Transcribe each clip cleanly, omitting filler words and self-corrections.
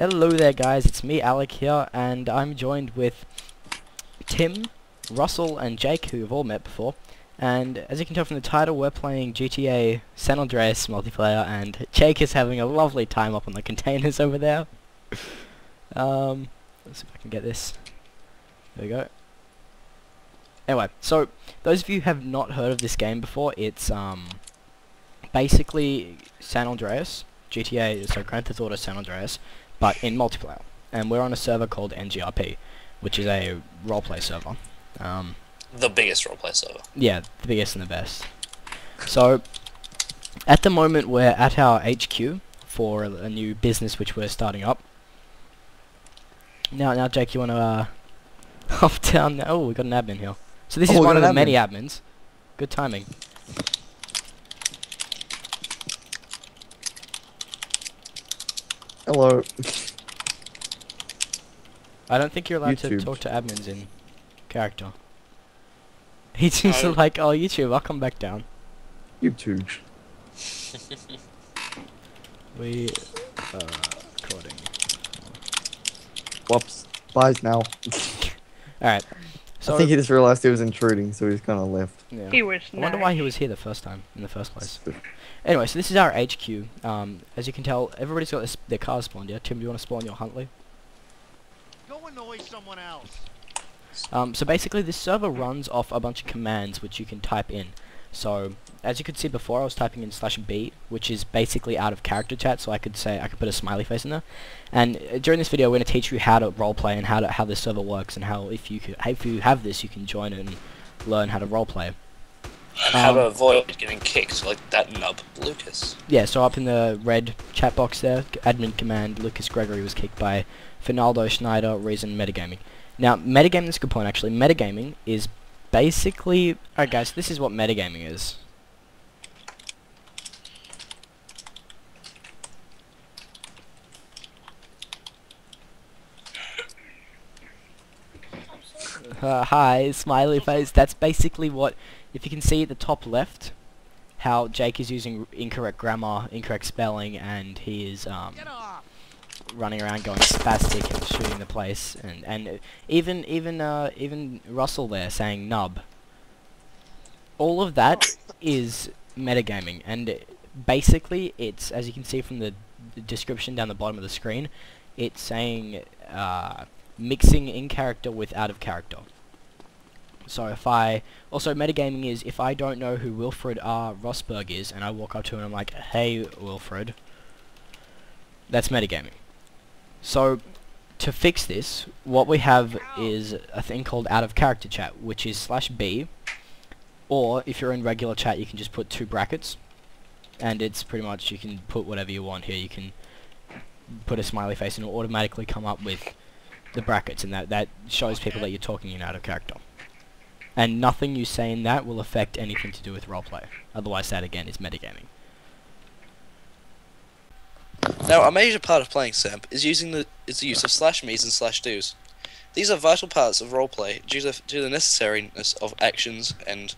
Hello there guys, it's me Alec here, and I'm joined with Tim, Russell and Jake, who you've all met before. And as you can tell from the title, we're playing GTA San Andreas multiplayer, and Jake is having a lovely time up on the containers over there. Let's see if I can get this. There we go. Anyway, so those of you who have not heard of this game before, it's basically San Andreas, GTA, so Grand Theft Auto San Andreas, but in multiplayer. And we're on a server called NGRP, which is a roleplay server. The biggest roleplay server. Yeah, the biggest and the best. So, at the moment we're at our HQ for a new business which we're starting up. Now Jake, you wanna hop down there? Oh, we got an admin here. So this is one of the many admins. Good timing. Hello. I don't think you're allowed to talk to admins in character. He seems to like, oh, YouTube, I'll come back down. YouTube. We are recording. Whoops. Buys now. Alright. So I think he just realized he was intruding, so he's kind of left. Yeah. He was nice. I wonder why he was here the first time, in the first place. Anyway, so this is our HQ. As you can tell, everybody's got their cars spawned, yeah? Tim, do you want to spawn your Huntley? Go annoy someone else. So basically this server runs off a bunch of commands which you can type in. So as you could see before, I was typing in /B, which is basically out of character chat, so I could say, I could put a smiley face in there. And during this video we're going to teach you how to roleplay and how this server works, and how if you have this you can join and learn how to roleplay. And how to avoid getting kicked like that nub Lucas. Yeah, so up in the red chat box there, admin command, Lucas Gregory was kicked by Finaldo Schneider, reason metagaming. Now, metagaming is a good point, actually. Metagaming is basically... Alright guys, this is what metagaming is. Hi, smiley face. That's basically what... If you can see at the top left, how Jake is using incorrect grammar, incorrect spelling, and he is... running around going spastic and shooting the place, and even Russell there saying nub. All of that is metagaming, and basically it's, as you can see from the description down the bottom of the screen, it's saying mixing in character with out of character. So if I, also metagaming is if I don't know who Wilfred R. Rosberg is and I walk up to him and I'm like, hey Wilfred, that's metagaming. So, to fix this, what we have is a thing called out of character chat, which is /B, or if you're in regular chat you can just put 2 brackets, and it's pretty much, you can put whatever you want here. You can put a smiley face and it'll automatically come up with the brackets, and that shows people that you're talking in out of character. And nothing you say in that will affect anything to do with roleplay. Otherwise that again is metagaming. Now, a major part of playing SAMP is the use of /me's and /do's. These are vital parts of roleplay due to the necessariness of actions and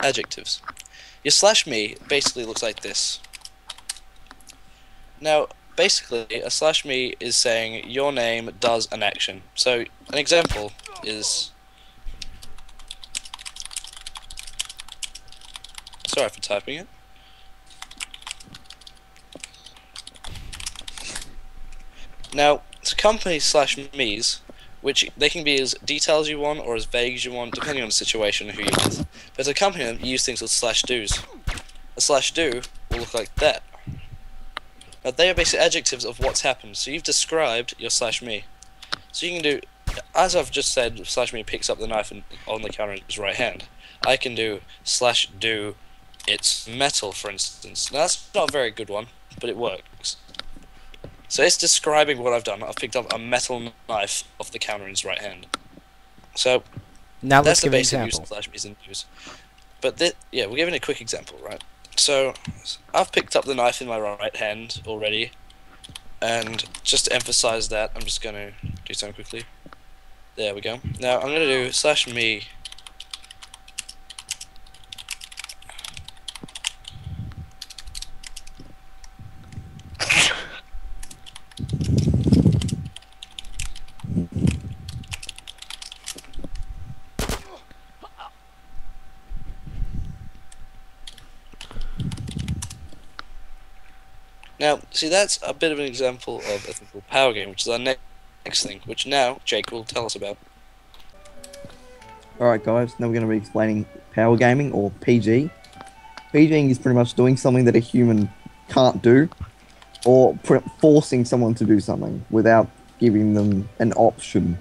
adjectives. Your /me basically looks like this. Now, basically, a /me is saying your name does an action. So, an example is... Sorry for typing it. Now, it's company /me's, which they can be as detailed as you want or as vague as you want, depending on the situation and who you're with. But to accompany them, you use things with /do's. A /do will look like that. Now, they are basically adjectives of what's happened, so you've described your /me. So you can do, as I've just said, /me picks up the knife and on the counter in his right hand. I can do /do, it's metal, for instance. Now, that's not a very good one, but it works. So it's describing what I've done. I've picked up a metal knife off the counter in his right hand. So now that's the basic use of /me's and do's. But yeah, we're giving a quick example, right? So I've picked up the knife in my right hand already, and just to emphasize that, I'm just going to do something quickly. There we go. Now I'm going to do /me. Now, see, that's a bit of an example of a thing called power gain, which is our next thing, which now Jake will tell us about. Alright guys, now we're going to be explaining power gaming, or PG. PGing is pretty much doing something that a human can't do, or forcing someone to do something without giving them an option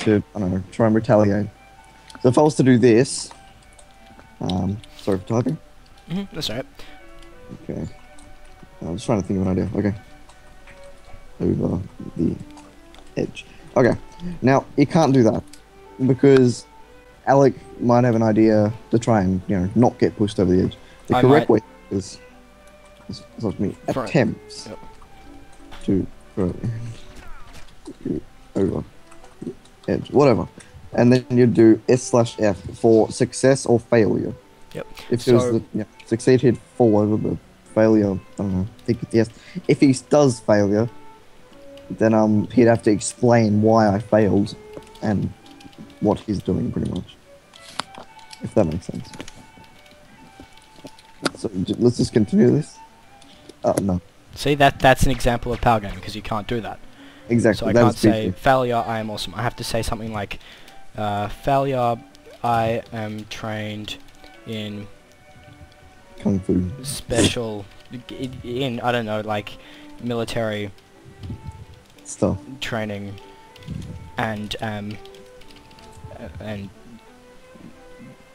to, I don't know, try and retaliate. So if I was to do this, sorry for typing. Mm-hmm, that's alright. Okay. I'm just trying to think of an idea. Okay. Over the edge. Okay. Now, you can't do that, because Alec might have an idea to try and, you know, not get pushed over the edge. The correct way is, attempts to throw over the edge, whatever. And then you do S/F for success or failure. Yep. If it was the, succeed, he'd fall over, but failure, I don't know. If he does failure, then he'd have to explain why I failed and what he's doing, pretty much. If that makes sense. So let's just continue this. Oh, no. See, that's an example of power gaming, because you can't do that. Exactly. So I can't say, failure, I am awesome. I have to say something like, failure, I am trained in Kung Fu. Special, in, I don't know, like, military stuff. Training, and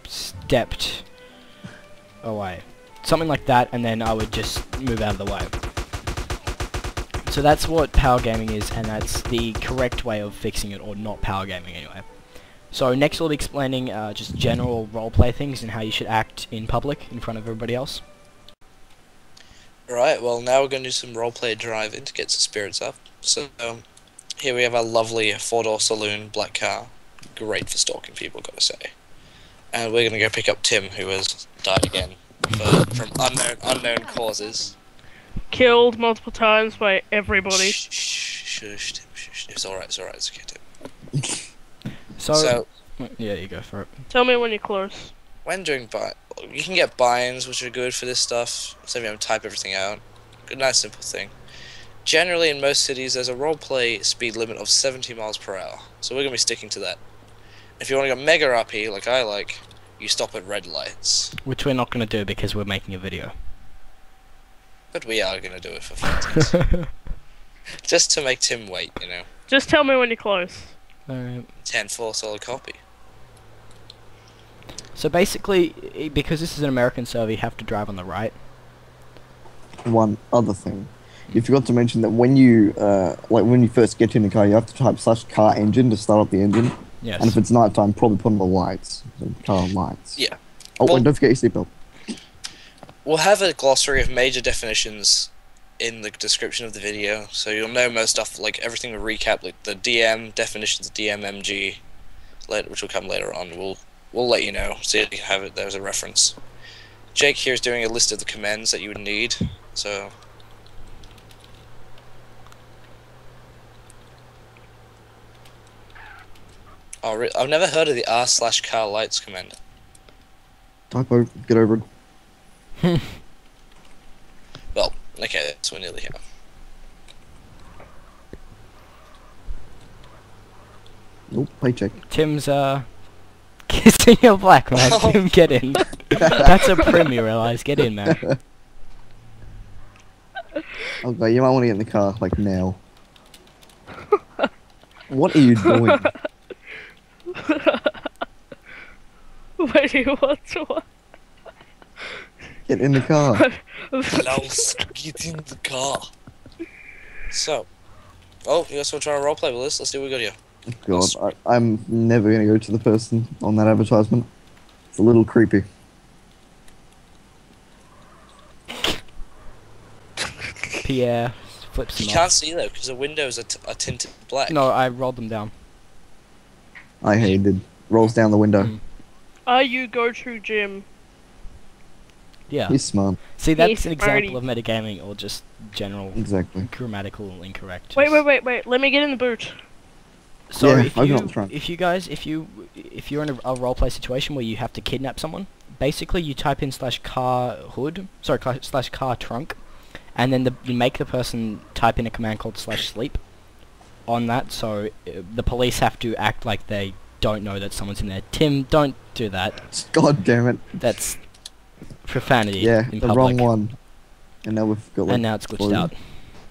stepped away. Something like that, and then I would just move out of the way. So that's what power gaming is, and that's the correct way of fixing it, or not power gaming anyway. So next we'll be explaining just general roleplay things and how you should act in public, in front of everybody else. Alright, well now we're going to do some roleplay driving to get the spirits up. So here we have our lovely four-door saloon black car. Great for stalking people, gotta say. And we're gonna go pick up Tim, who has died again from unknown causes. Killed multiple times by everybody. Shh, Tim, shh. It's alright, it's okay, Tim. So yeah, you go for it. Tell me when you're close. When doing you can get buy-ins, which are good for this stuff. So you don't type everything out. A nice simple thing. Generally, in most cities, there's a roleplay speed limit of 70 miles per hour, so we're gonna be sticking to that. If you want to go mega RP, like I like, you stop at red lights. Which we're not gonna do because we're making a video. But we are gonna do it for fun. Just to make Tim wait, you know. Just tell me when you're close. Alright. 10-4 solid copy. So basically, because this is an American server, you have to drive on the right. One other thing. You forgot to mention that when you when you first get in the car, you have to type /car engine to start up the engine. Yes. And if it's night time, probably put on the lights. So car lights. Yeah. Oh, well, and don't forget your seatbelt. We'll have a glossary of major definitions in the description of the video, so you'll know most stuff, like everything we recap, like the DM definitions of DM, MG, which will come later on. We'll let you know, so you can have it there as a reference. Jake here is doing a list of the commands that you would need, so. Oh, I've never heard of the r/car lights command. Typo, get over it. Well, okay, so we're nearly here. Nope, paycheck. Tim's, kissing your black, man. Oh. Tim, get in. That's a prim, you realise. Get in, man. Okay, you might want to get in the car, like, now. What are you doing? Where do you want to walk? Get in the car. Get in the car. So, oh, you guys want to try and roleplay with this? Let's see what we got here. God, I'm never going to go to the person on that advertisement. It's a little creepy. Pierre flips him off. You can't see though, because the windows are tinted black. No, I rolled them down. I hated. Rolls down the window. Mm. Are you go to gym? Yeah. He's smart. See, that's an example of metagaming, or just general grammatical incorrect. Wait. Let me get in the boot. So yeah, if you're in a roleplay situation where you have to kidnap someone, basically you type in /car hood, sorry, /car trunk, and then you make the person type in a command called /sleep on that, so the police have to act like they don't know that someone's in there. Tim, don't do that. God damn it. That's profanity. Yeah, in the public. Wrong one. And now we've got. Like, and now it's glitched out.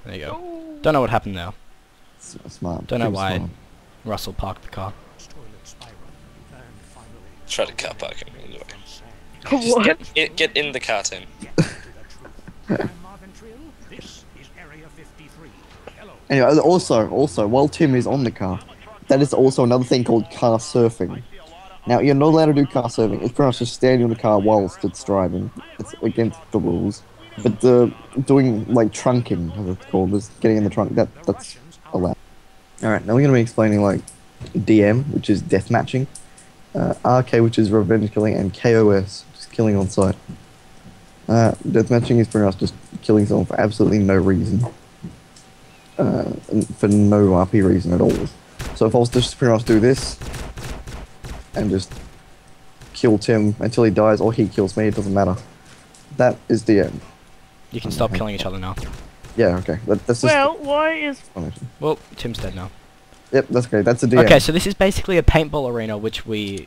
There you go. Don't know what happened now. Smart. Don't know why smart. Russell parked the car. Try to car park it. Anyway. What? Get in the car, Tim. Anyway, also, while Tim is on the car, that is also another thing called car surfing. Now, you're not allowed to do car surfing. It's pretty much just standing on the car whilst it's driving. It's against the rules. But doing, like, trunking, as it's called, is getting in the trunk. That's allowed. Alright, now we're going to be explaining, like, DM, which is death matching, RK, which is revenge killing, and KoS, which is killing on sight. Death matching is pretty much just killing someone for absolutely no reason. For no RP reason at all. So if I was to just pretty much do this and just kill Tim until he dies or he kills me, it doesn't matter. That is the end. You can stop killing each other now. Yeah, okay. That's just well, Tim's dead now. Yep, that's great. That's the DM. Okay, so this is basically a paintball arena, which we...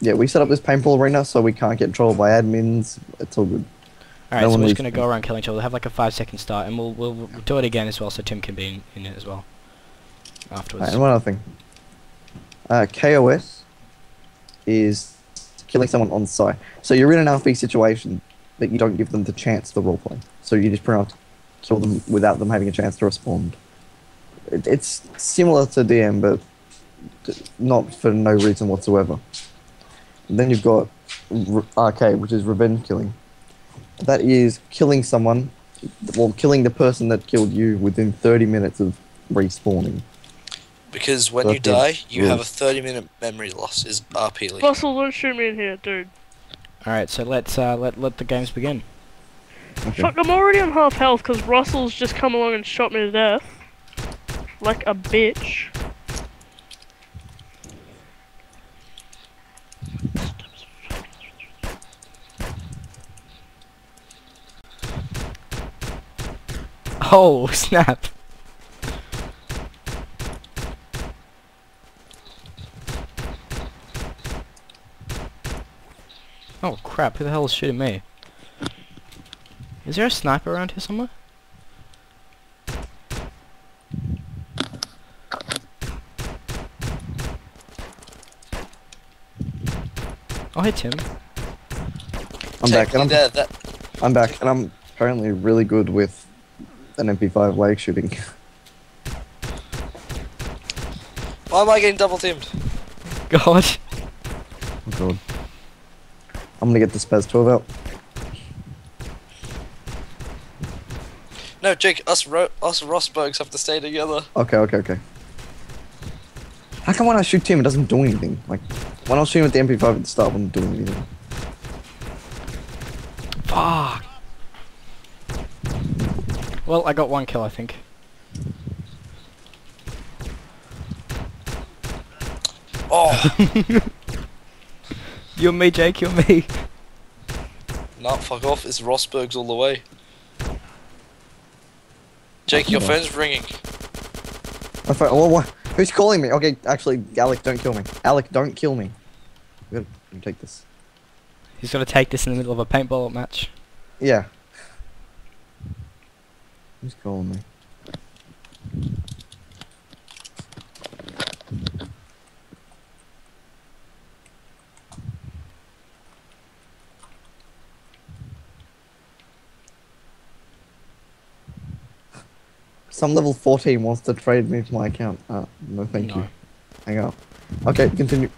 Yeah, we set up this paintball arena so we can't get trolled by admins. It's all good. Alright, so we're just going to go around killing each other. We'll have like a 5-second start, and we'll do it again as well, so Tim can be in it as well afterwards. Right, and one other thing. KoS is killing someone on sight. So you're in an RP situation, but you don't give them the chance to roleplay. So you just pretty much kill them without them having a chance to respond. It's similar to DM, but not for no reason whatsoever. And then you've got RK, which is revenge killing. That is killing someone, well, killing the person that killed you within 30 minutes of respawning. Because when you die, you have a 30-minute memory loss, is RP leak. Russell, don't shoot me in here, dude. Alright, so let's let the games begin. Okay. Fuck, I'm already on half health because Russell's just come along and shot me to death. Like a bitch. Oh, snap. Oh crap, who the hell is shooting me? Is there a sniper around here somewhere? Oh, hey Tim. I'm back, and I'm apparently really good with an MP5 leg shooting. Why am I getting double teamed? God. Oh god. I'm gonna get the Spaz 12 out. No, Jake, us Rosbergs have to stay together. Okay. How come when I shoot Tim, it doesn't do anything? Like, when I was shooting with the MP5 at the start, it wasn't doing anything. Fuck. Well, I got one kill, I think. Oh! You and me, Jake, you and me. Nah, fuck off, it's Rosberg's all the way. Jake, your phone's ringing. My phone, what? Who's calling me? Okay, actually, Alec, don't kill me. Alec, don't kill me. I'm gonna take this. He's gonna take this in the middle of a paintball match. Yeah. Who's calling me? Some level 14 wants to trade me for my account. No thank you. Hang up. Okay, continue.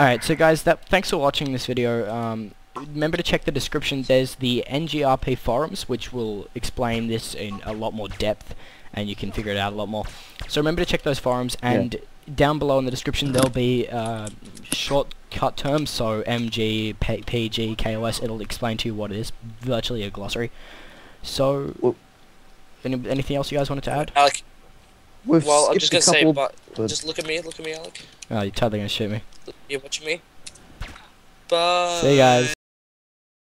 Alright, so guys, thanks for watching this video. Remember to check the description. There's the NGRP forums, which will explain this in a lot more depth, and you can figure it out a lot more. So remember to check those forums, and down below in the description there'll be shortcut terms, so MG, PG, KoS, it'll explain to you what it is. Virtually a glossary. So... Well, anything else you guys wanted to add? Alec. Well, I'm just gonna say, but just look at me, Alec. Oh, you're totally gonna shoot me. You're watching me. Bye. See you guys.